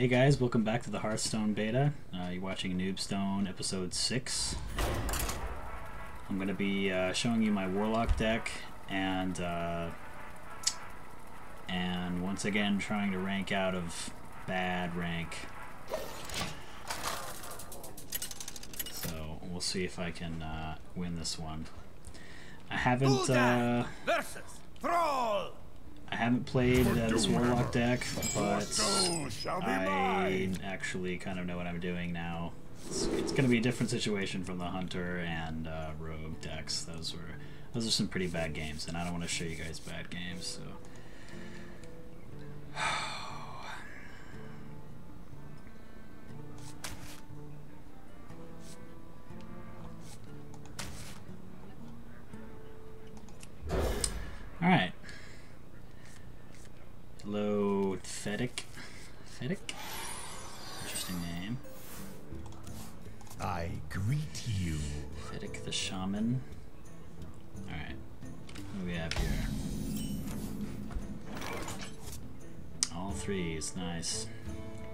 Hey guys, welcome back to the Hearthstone beta. You're watching Noobstone episode 6. I'm going to be showing you my Warlock deck and once again trying to rank out of bad rank. So we'll see if I can win this one. I haven't played this Warlock deck, but I actually kind of know what I'm doing now. It's going to be a different situation from the Hunter and Rogue decks. Those are some pretty bad games, and I don't want to show you guys bad games. So all right. Hello, Fedek. Fedek? Interesting name. I greet you. Fedek the Shaman. Alright. What do we have here? All threes, nice.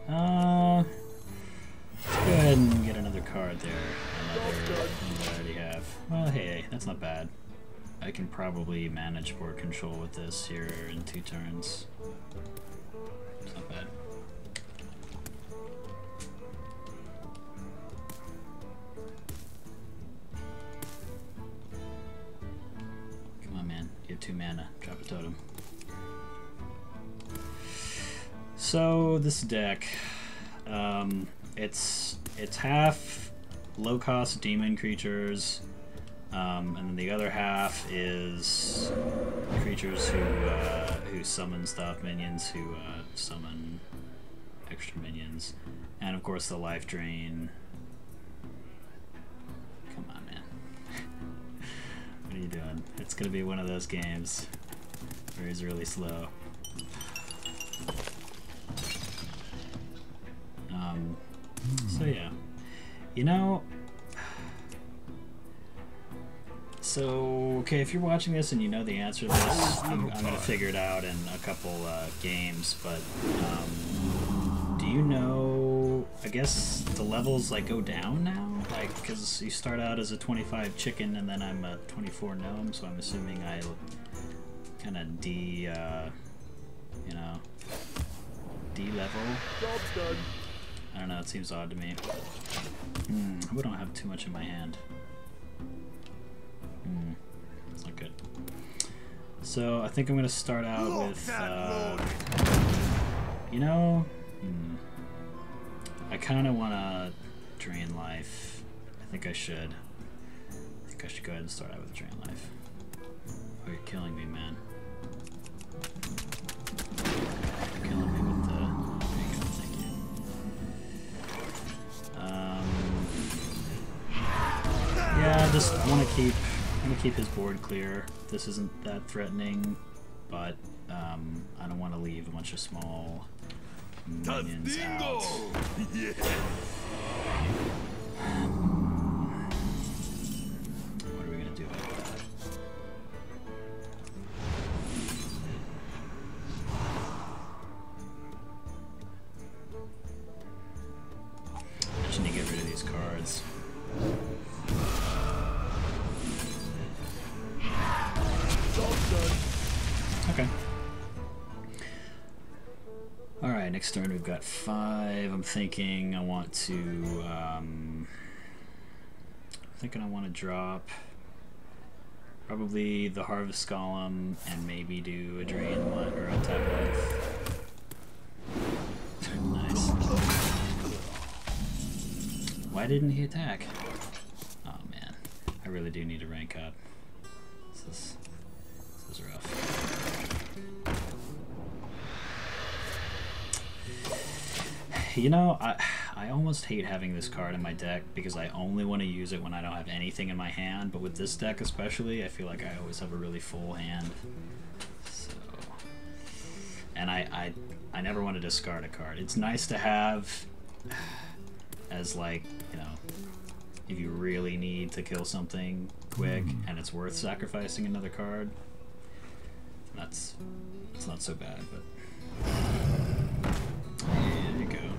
Let's go ahead and get another card there. Another one I already have. Well, hey, that's not bad. I can probably manage board control with this here in 2 turns. It's not bad. Come on, man. You have 2 mana. Drop a totem. So this deck, it's half low-cost demon creatures. And then the other half is creatures who summon stuff, minions who summon extra minions, and of course the life drain. Come on, man. What are you doing? It's gonna be one of those games where he's really slow. So yeah, you know. So, okay, if you're watching this and you know the answer to this, I'm going to figure it out in a couple games, but do you know, I guess the levels, like, go down now? Like, because you start out as a 25 chicken and then I'm a 24 gnome, so I'm assuming I kind of D-level? Job's done. I don't know, it seems odd to me. We don't have too much in my hand. That's not good. So I think I'm gonna start out with, I kind of want to drain life. I think I should go ahead and start out with drain life. Oh, you're killing me, man. You're killing me with the. There you go. Thank you. Yeah, just want to keep. I'm gonna keep his board clear. This isn't that threatening, but I don't want to leave a bunch of small minions out. Yeah. What are we gonna do about that? I just need to get rid of these cards. Okay. Alright, next turn we've got 5. I'm thinking I want to drop probably the Harvest Golem and maybe do a drain one or a tap life. Nice. Why didn't he attack? Oh man. I really do need to rank up. This is rough. You know, I almost hate having this card in my deck because I only want to use it when I don't have anything in my hand, but with this deck especially, I feel like I always have a really full hand. So, and I never want to discard a card. It's nice to have as, like, you know, if you really need to kill something quick and it's worth sacrificing another card. That's not so bad, but there you go.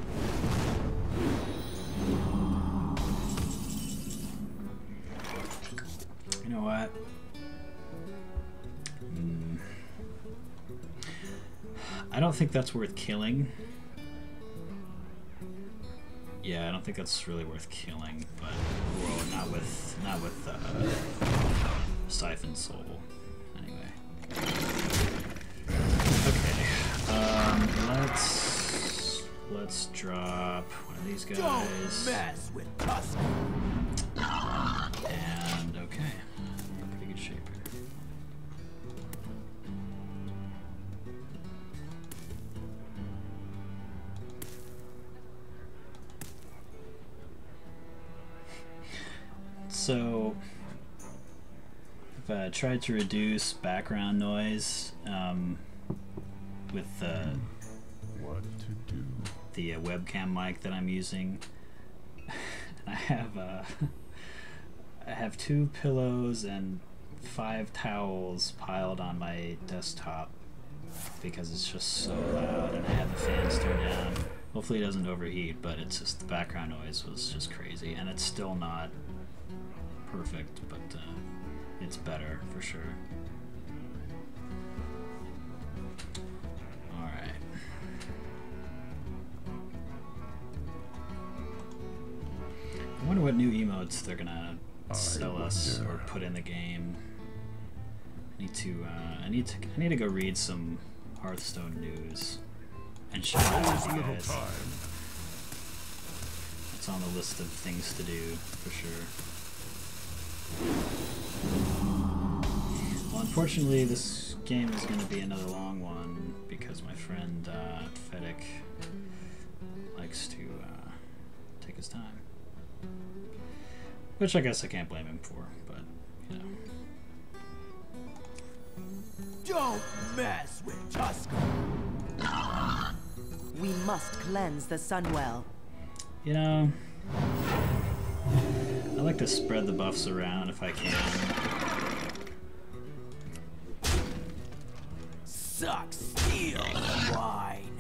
don't think that's worth killing. Yeah, I don't think that's really worth killing, but whoa, not with Siphon Soul. Anyway. Okay. Let's drop one of these guys. Don't mess with Tusk. And okay, we're in pretty good shape here. So, I've tried to reduce background noise with the webcam mic that I'm using. I have 2 pillows and 5 towels piled on my desktop because it's just so loud, and I have the fans turned down. Hopefully it doesn't overheat, but it's just the background noise was just crazy, and it's still not perfect, but it's better for sure. All right. I wonder what new emotes they're gonna sell us or put in the game. I need to go read some Hearthstone news and show you guys. It's on the list of things to do for sure. Well, unfortunately, this game is going to be another long one because my friend Fedek likes to take his time, which I guess I can't blame him for. But you know, don't mess with Tusk. We must cleanse the Sunwell. You know, I like to spread the buffs around if I can. Suck, steal, wine.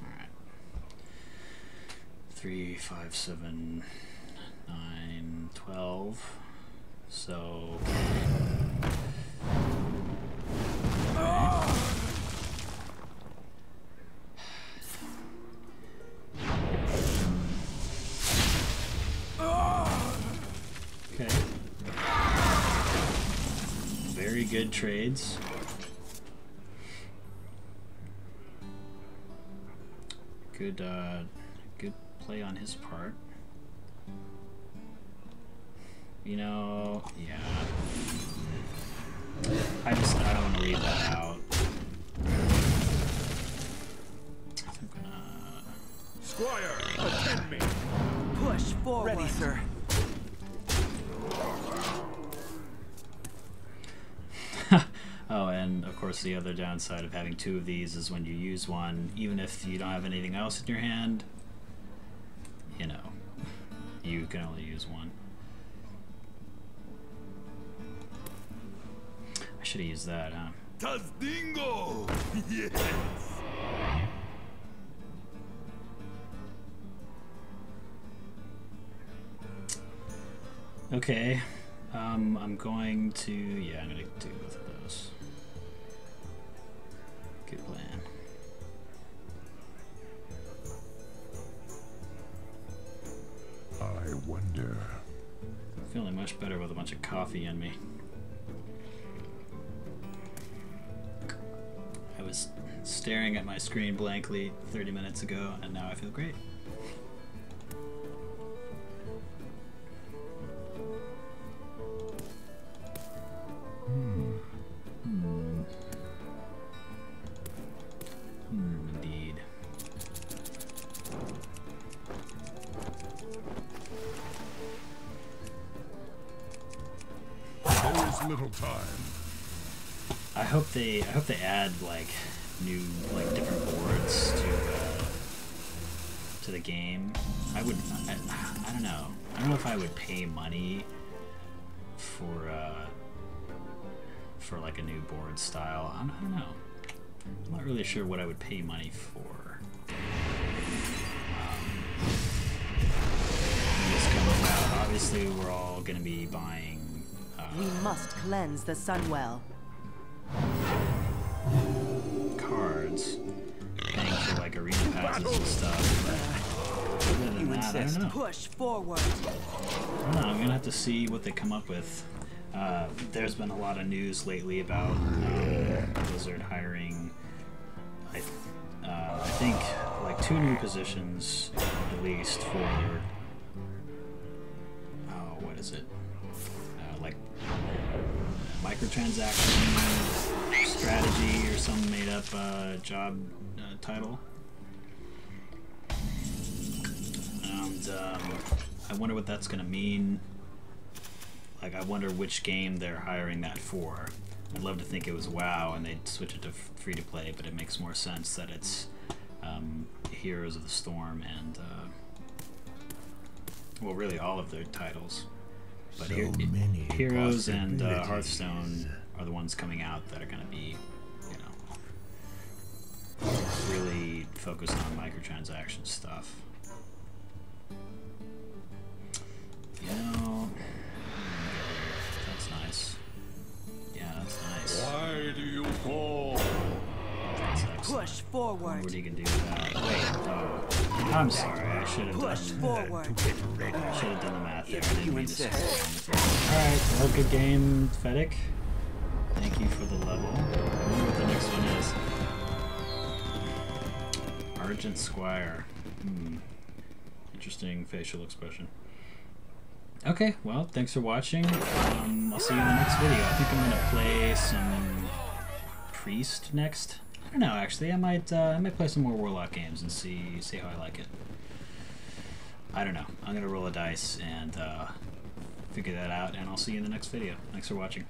All right. 3, 5, 7, 9, 12. So. Good trades. Good, good play on his part. You know, yeah. I don't want to leave that out. I'm gonna. Squire, attend me. Push forward. Ready, sir. Oh, and of course the other downside of having 2 of these is when you use one, even if you don't have anything else in your hand, you know, you can only use one. I should have used that, huh? Tazdingo! Yes! Okay, I'm going to do both of those. Good plan. I wonder. I'm feeling much better with a bunch of coffee in me. I was staring at my screen blankly 30 minutes ago, and now I feel great. I hope they add like new different boards to the game. I don't know. I don't know if I would pay money for like a new board style. I don't know. I'm not really sure what I would pay money for. This coming out, obviously, we're all going to be buying We must cleanse the Sunwell. Cards. Actually, like arena packs and stuff. But you insist. Push forward. I don't know. I'm gonna have to see what they come up with. There's been a lot of news lately about Blizzard hiring. I think like 2 new positions at least for your. What is it? Like microtransaction strategy or some made-up job title. And I wonder what that's gonna mean. Like, I wonder which game they're hiring that for. I'd love to think it was WoW and they'd switch it to free-to-play, but it makes more sense that it's Heroes of the Storm and, well, really all of their titles. But so Heroes and Hearthstone are the ones coming out that are going to be, you know, really focused on microtransaction stuff. You know... Why do you call? Push forward. What are you gonna do with that? Wait, no. I'm sorry, I should have done the math there. I didn't mean to say that. Alright, well, good game, Fedek. Thank you for the level. I wonder what the next one is. Argent Squire. Hmm. Interesting facial expression. Okay, well, thanks for watching. I'll see you in the next video. I think I'm gonna play some Priest next. I don't know, actually. I might play some more Warlock games and see how I like it. I don't know. I'm gonna roll a dice and figure that out. And I'll see you in the next video. Thanks for watching.